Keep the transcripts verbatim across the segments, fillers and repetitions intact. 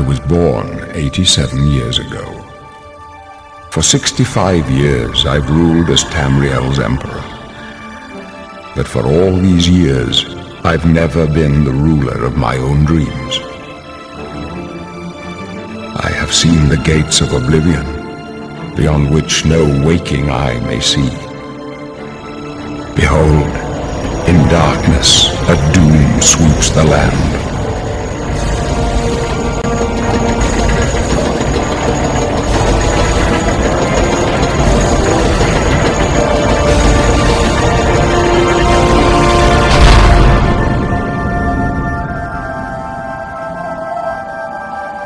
I was born eighty-seven years ago. For sixty-five years I've ruled as Tamriel's emperor. But for all these years, I've never been the ruler of my own dreams. I have seen the gates of Oblivion, beyond which no waking eye may see. Behold, in darkness, a doom sweeps the land.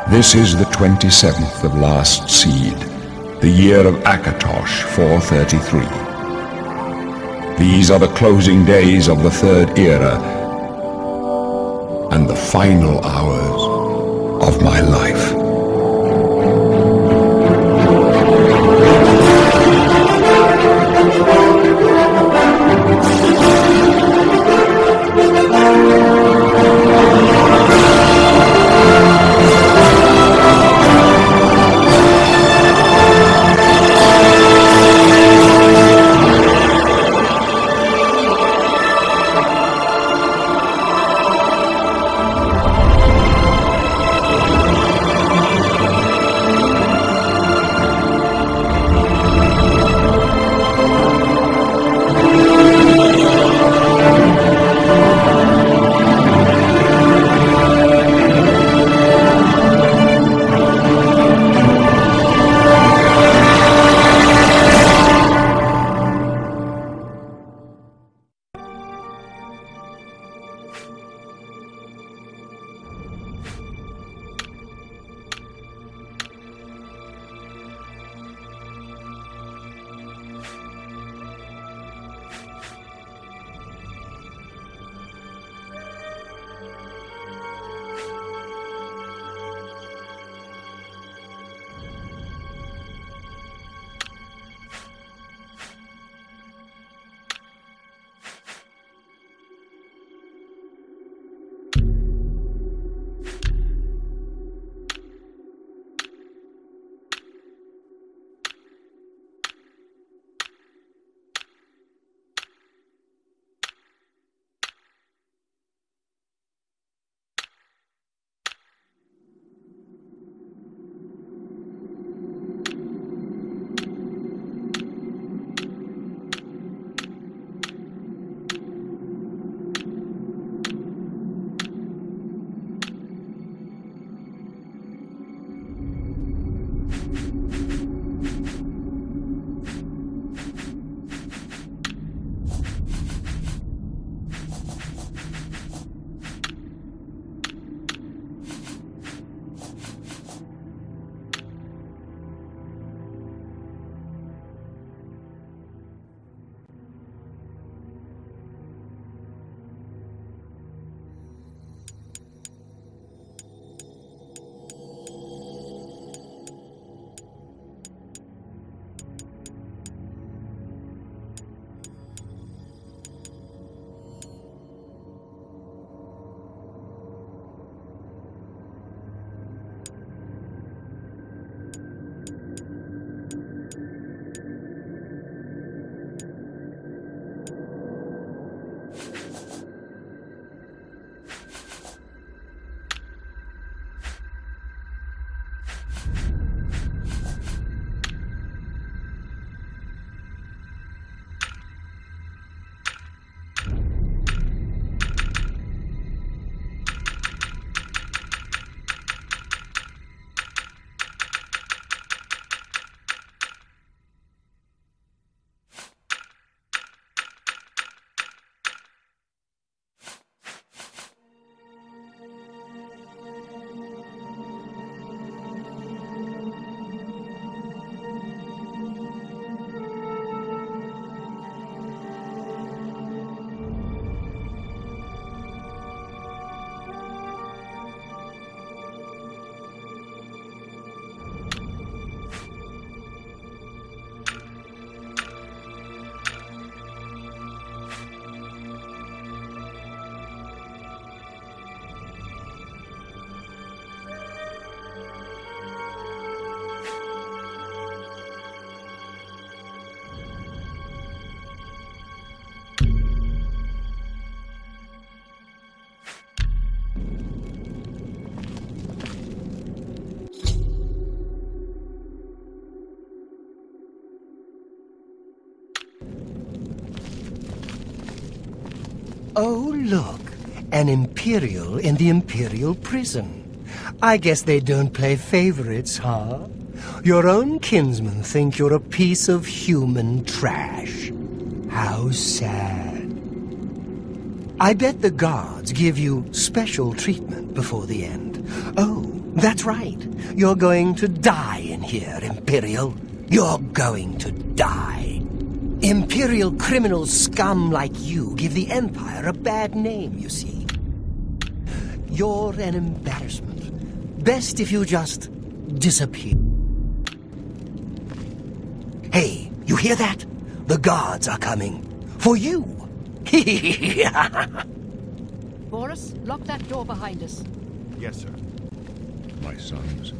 This is the twenty-seventh of Last Seed, the year of Akatosh four thirty-three. These are the closing days of the Third Era, and the final hours of my life. Oh, look. An Imperial in the Imperial prison. I guess they don't play favorites, huh? Your own kinsmen think you're a piece of human trash. How sad. I bet the guards give you special treatment before the end. Oh, that's right. You're going to die in here, Imperial. You're going to die. Imperial criminal scum like you give the Empire a bad name, you see. You're an embarrassment. Best if you just disappear. Hey, you hear that? The guards are coming. For you. Boris, lock that door behind us. Yes, sir. My sons.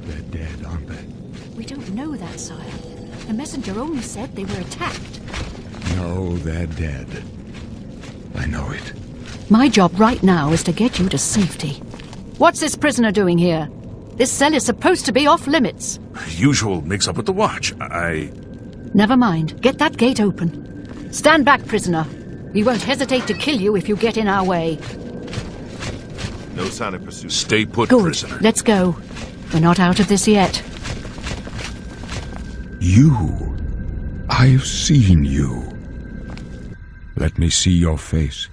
They're dead, aren't they? We don't know that, sire. The messenger only said they were attacked. No, they're dead. I know it. My job right now is to get you to safety. What's this prisoner doing here? This cell is supposed to be off limits. Usual mix-up with the watch. I... Never mind. Get that gate open. Stand back, prisoner. We won't hesitate to kill you if you get in our way. No sign of pursuit. Stay put, Good. prisoner. Let's go. We're not out of this yet. You. I've seen you. Let me see your face.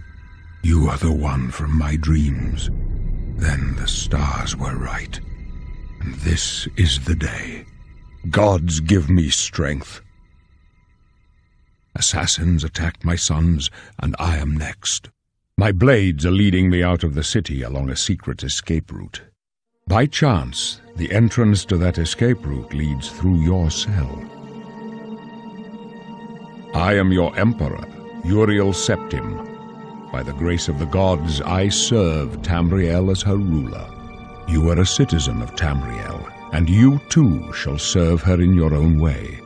You are the one from my dreams. Then the stars were right. And this is the day. Gods give me strength. Assassins attacked my sons, and I am next. My blades are leading me out of the city along a secret escape route. By chance, the entrance to that escape route leads through your cell. I am your emperor, Uriel Septim. By the grace of the gods, I serve Tamriel as her ruler. You are a citizen of Tamriel, and you too shall serve her in your own way.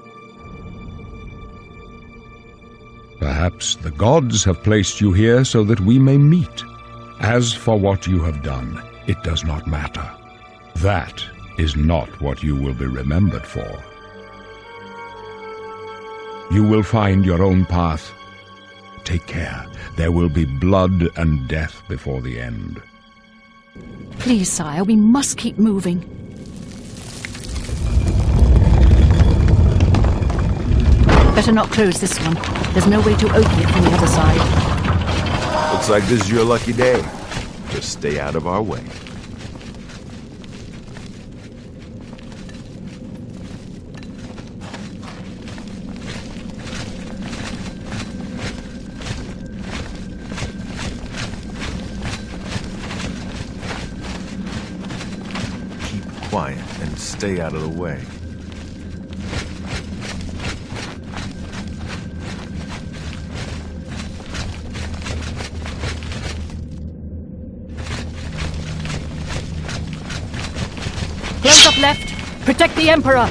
Perhaps the gods have placed you here so that we may meet. As for what you have done, it does not matter. That is not what you will be remembered for. You will find your own path. Take care. There will be blood and death before the end. Please, sire, we must keep moving. Better not close this one. There's no way to open it from the other side. Looks like this is your lucky day. Just stay out of our way. Keep quiet and stay out of the way. Left. Protect the Emperor.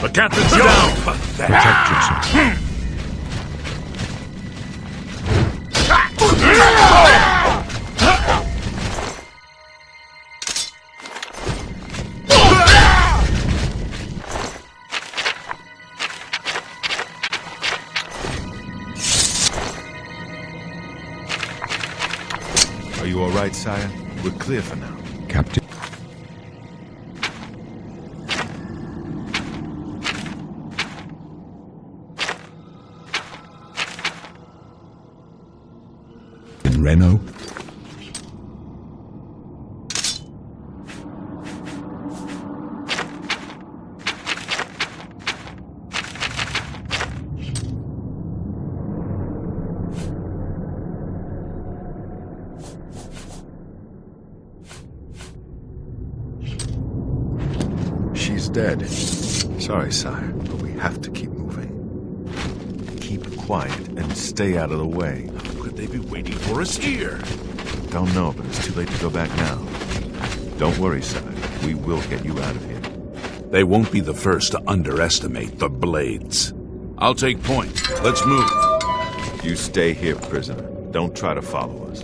The captain's down. Protect yourself. Are you all right, sire? We're clear for now. Captain. Reno. She's dead. Sorry, sire, but we have to keep moving. Keep quiet and stay out of the way. They'd be waiting for us here. Don't know, but it's too late to go back now. Don't worry, son. We will get you out of here. They won't be the first to underestimate the Blades. I'll take point. Let's move. You stay here, prisoner. Don't try to follow us.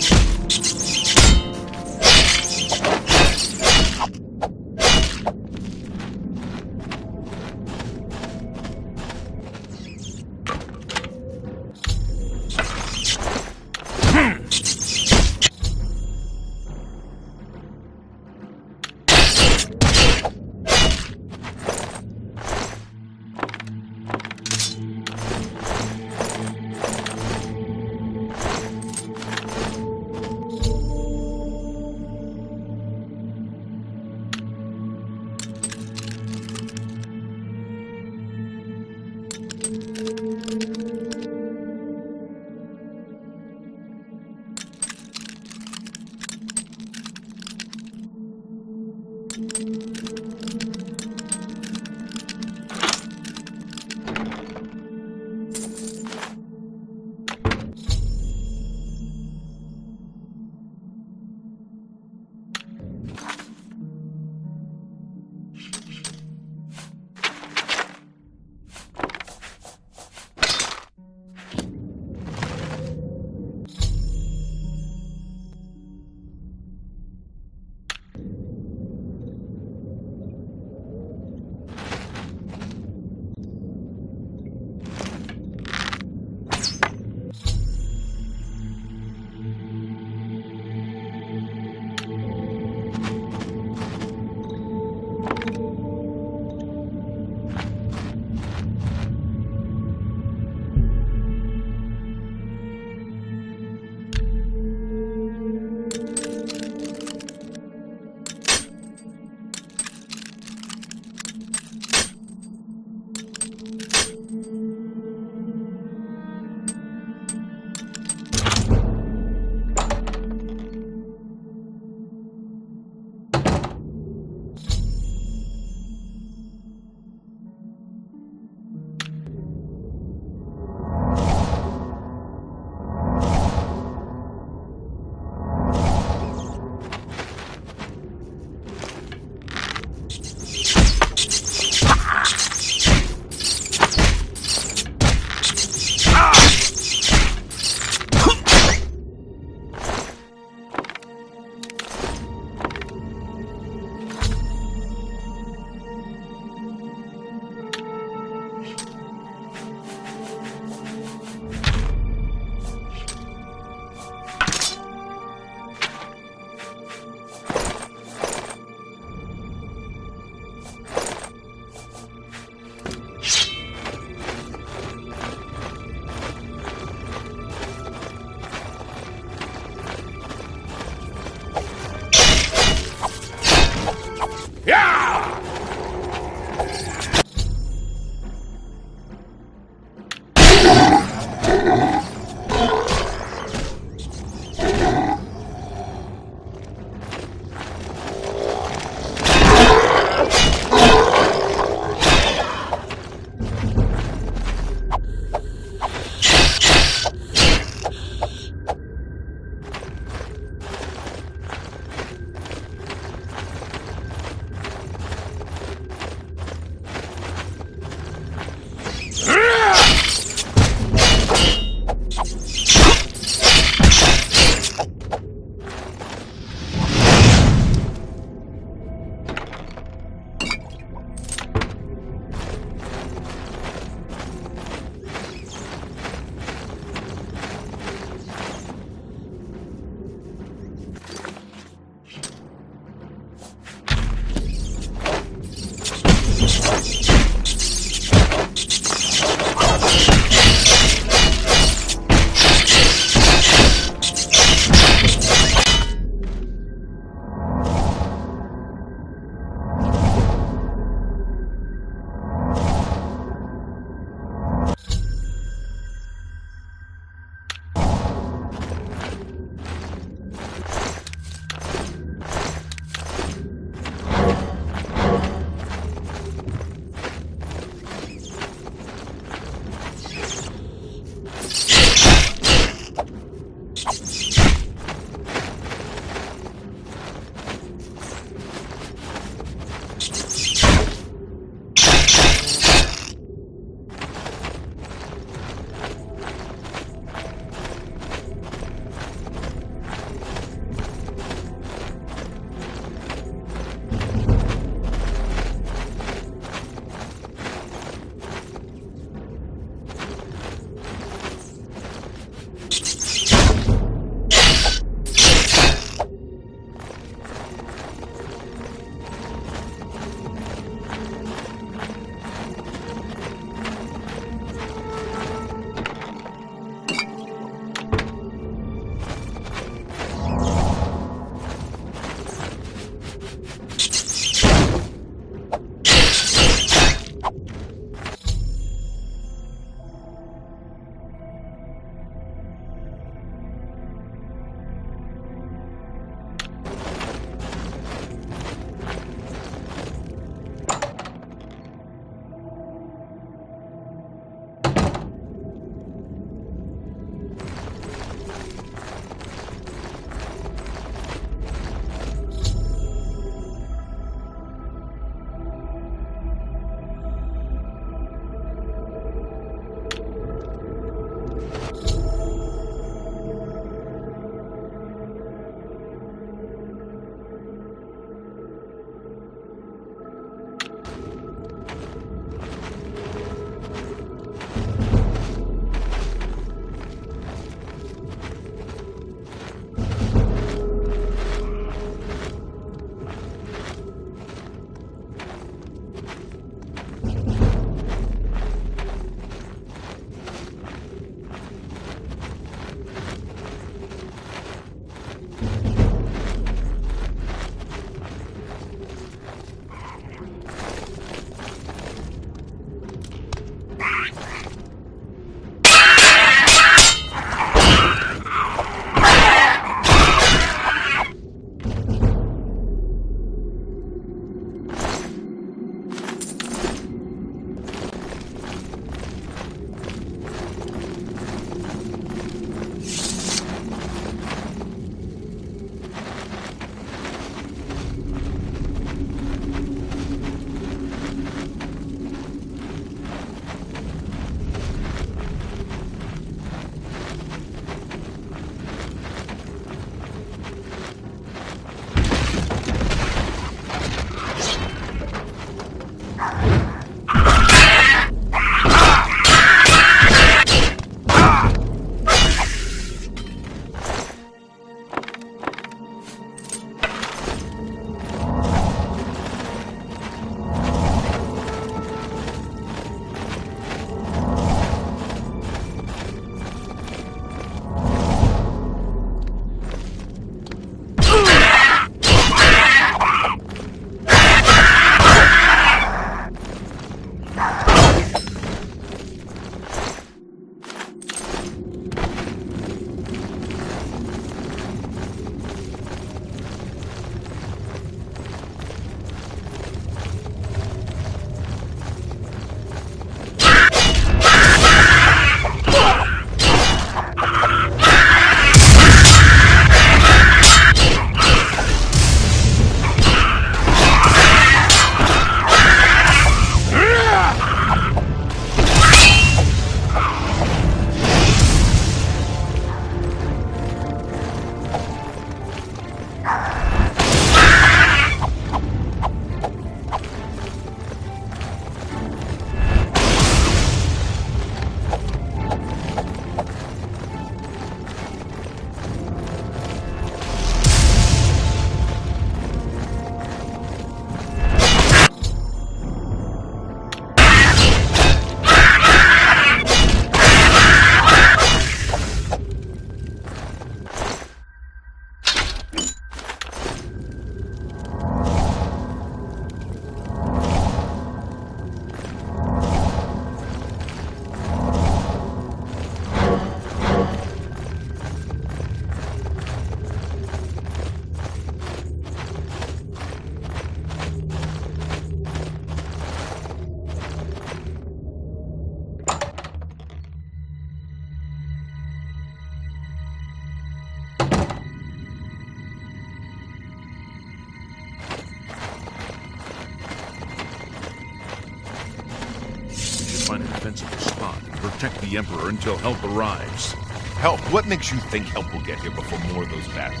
defensible spot and protect the Emperor until help arrives. Help? What makes you think help will get here before more of those battles?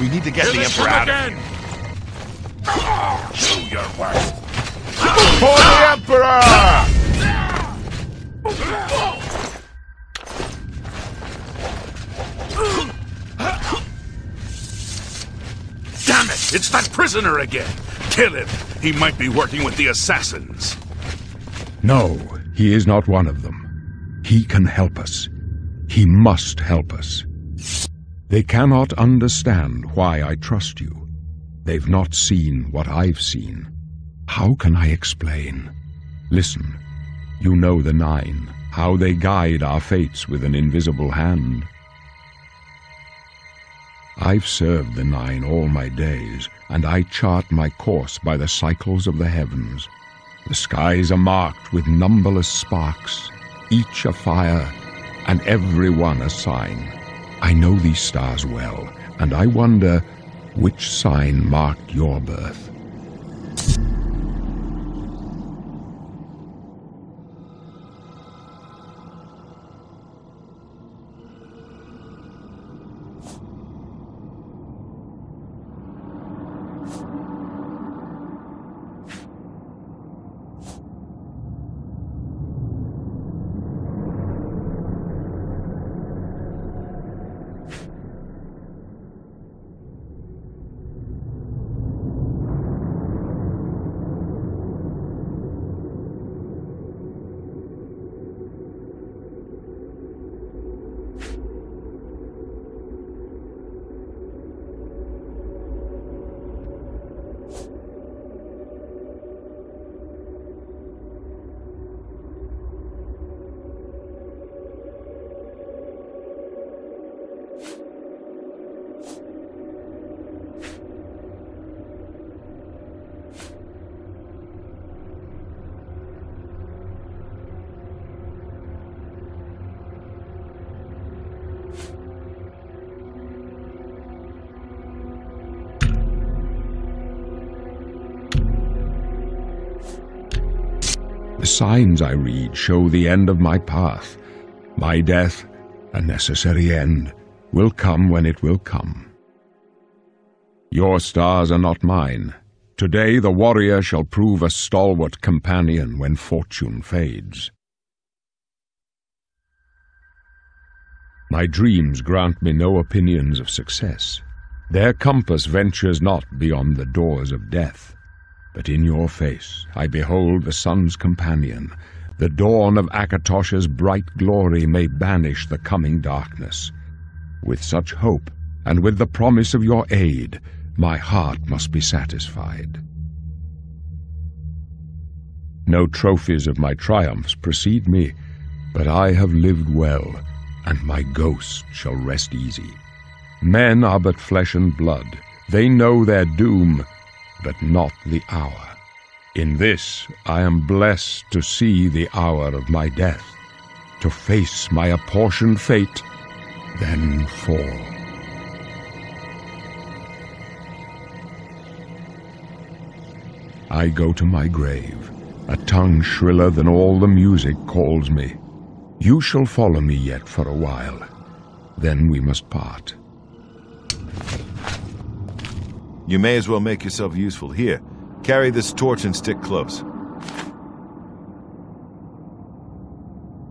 We need to get Here the Emperor out again. of here. Oh, do your worst. For the Emperor! Damn it! It's that prisoner again! Kill him! He might be working with the assassins. No, he is not one of them. He can help us. He must help us. They cannot understand why I trust you. They've not seen what I've seen. How can I explain? Listen, you know the Nine, how they guide our fates with an invisible hand. I've served the Nine all my days, and I chart my course by the cycles of the heavens. The skies are marked with numberless sparks, each a fire, and every one a sign. I know these stars well, and I wonder which sign marked your birth. The signs I read show the end of my path. My death, a necessary end, will come when it will come. Your stars are not mine. Today the warrior shall prove a stalwart companion when fortune fades. My dreams grant me no opinions of success. Their compass ventures not beyond the doors of death. But in your face I behold the sun's companion. The dawn of Akatosh's bright glory may banish the coming darkness. With such hope, and with the promise of your aid, my heart must be satisfied. No trophies of my triumphs precede me, but I have lived well, and my ghost shall rest easy. Men are but flesh and blood. They know their doom, but not the hour. In this I am blessed to see the hour of my death, to face my apportioned fate, then fall. I go to my grave. A tongue shriller than all the music calls me. You shall follow me yet for a while. Then we must part. You may as well make yourself useful. Here, carry this torch and stick close.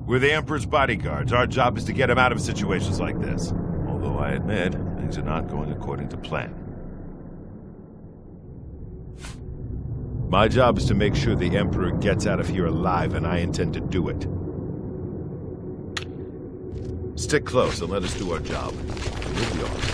We're the Emperor's bodyguards. Our job is to get him out of situations like this. Although I admit, things are not going according to plan. My job is to make sure the Emperor gets out of here alive, and I intend to do it. Stick close and let us do our job. We'll be all right.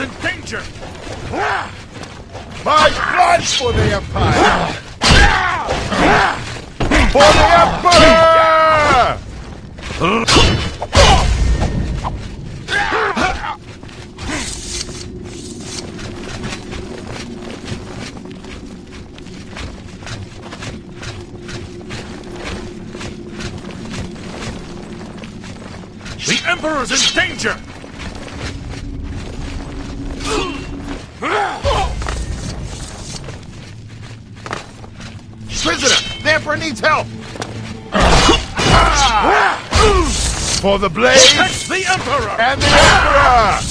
In danger! My blood for the Empire! For the Emperor! Emperor's in danger! Prisoner, the Emperor needs help! For the Blades! Protect the Emperor! And the Emperor!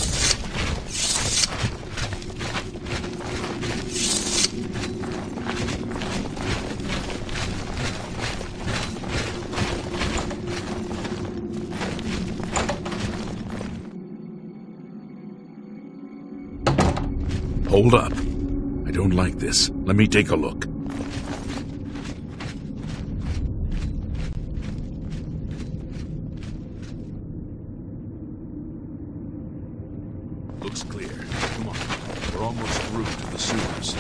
Hold up. I don't like this. Let me take a look. Looks clear. Come on. We're almost through to the sewers.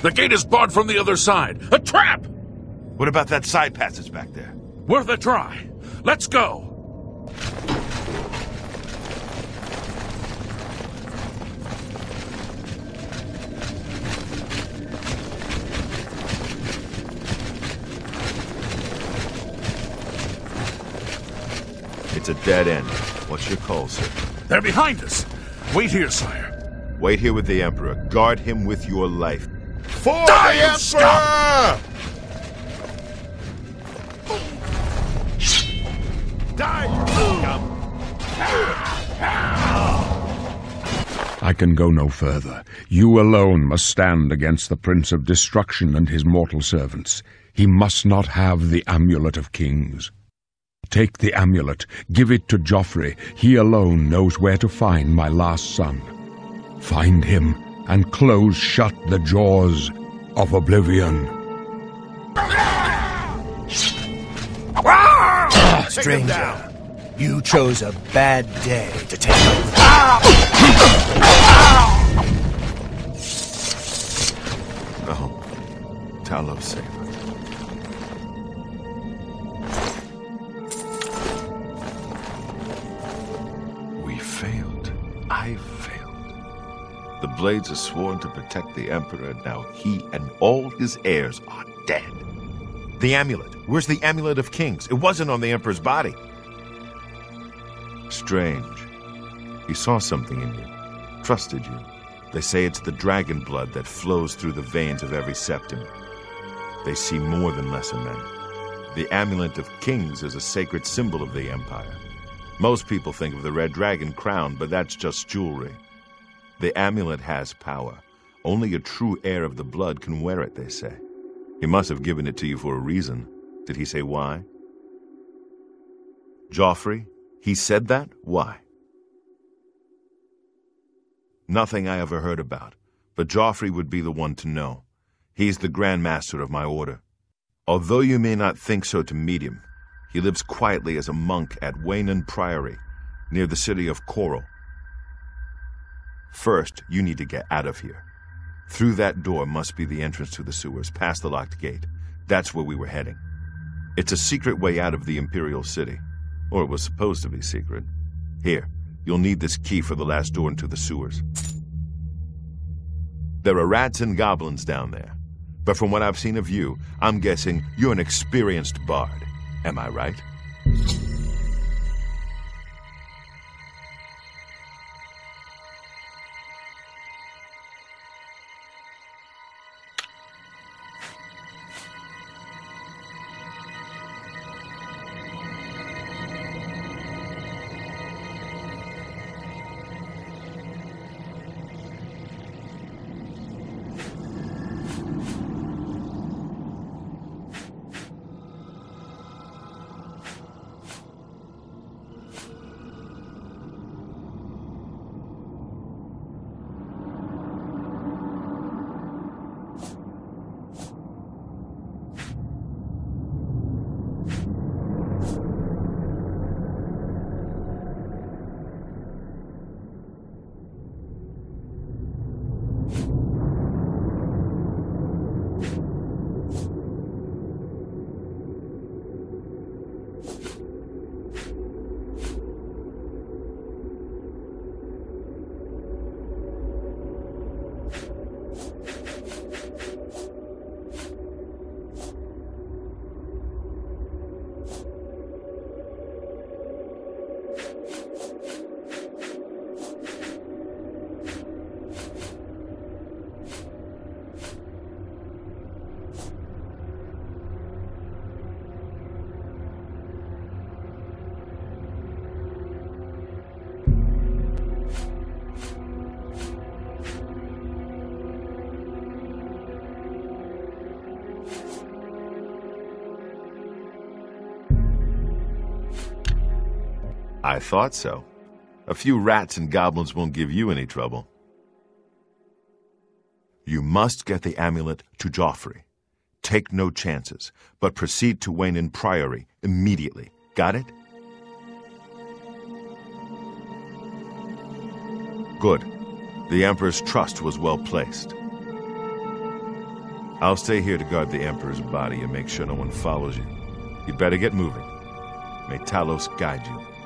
The gate is barred from the other side. A trap! What about that side passage back there? Worth a try. Let's go. It's a dead end. What's your call, sir? They're behind us. Wait here, sire. Wait here with the Emperor. Guard him with your life. For die the Emperor! Stop. Die! I can go no further. You alone must stand against the Prince of Destruction and his mortal servants. He must not have the Amulet of Kings. Take the amulet, give it to Joffrey. He alone knows where to find my last son. Find him and close shut the jaws of Oblivion. Stranger, you chose a bad day to take over. No, Talos saved us. We failed. I failed. The Blades are sworn to protect the Emperor. Now he and all his heirs are dead. The amulet. Where's the Amulet of Kings? It wasn't on the Emperor's body. Strange. He saw something in you. Trusted you. They say it's the dragon blood that flows through the veins of every Septim. They see more than lesser men. The Amulet of Kings is a sacred symbol of the Empire. Most people think of the Red Dragon crown, but that's just jewelry. The amulet has power. Only a true heir of the blood can wear it, they say. He must have given it to you for a reason. Did he say why? Joffrey, he said that? Why? Nothing I ever heard about, but Joffrey would be the one to know. He's the Grand Master of my order. Although you may not think so to meet him, he lives quietly as a monk at Weynon Priory, near the city of Coral. First, you need to get out of here. Through that door must be the entrance to the sewers, past the locked gate. That's where we were heading. It's a secret way out of the Imperial City. Or it was supposed to be secret. Here, you'll need this key for the last door into the sewers. There are rats and goblins down there. But from what I've seen of you, I'm guessing you're an experienced bard. Am I right? I thought so. A few rats and goblins won't give you any trouble. You must get the amulet to Joffrey. Take no chances, but proceed to Weynon Priory immediately. Got it? Good. The Emperor's trust was well placed. I'll stay here to guard the Emperor's body and make sure no one follows you. You'd better get moving. May Talos guide you.